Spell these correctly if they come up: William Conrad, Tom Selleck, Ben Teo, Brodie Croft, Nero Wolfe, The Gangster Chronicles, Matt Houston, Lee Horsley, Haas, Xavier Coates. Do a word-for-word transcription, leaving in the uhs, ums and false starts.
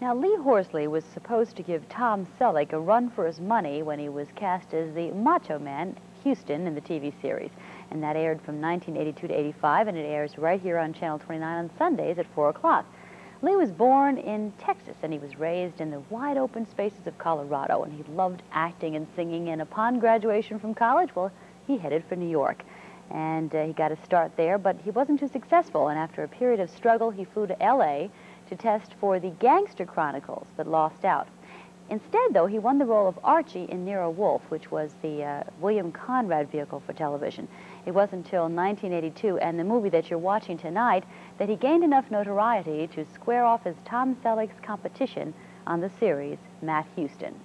Now, Lee Horsley was supposed to give Tom Selleck a run for his money when he was cast as the Macho Man, Houston, in the T V series. And that aired from nineteen eighty-two to eighty-five, and it airs right here on Channel twenty-nine on Sundays at four o'clock. Lee was born in Texas, and he was raised in the wide-open spaces of Colorado, and he loved acting and singing, and upon graduation from college, well, he headed for New York. And uh, he got a start there, but he wasn't too successful, and after a period of struggle, he flew to L A to test for The Gangster Chronicles, but lost out. Instead, though, he won the role of Archie in Nero Wolfe, which was the uh, William Conrad vehicle for television. It wasn't until nineteen eighty-two and the movie that you're watching tonight that he gained enough notoriety to square off as Tom Selleck's competition on the series, Matt Houston.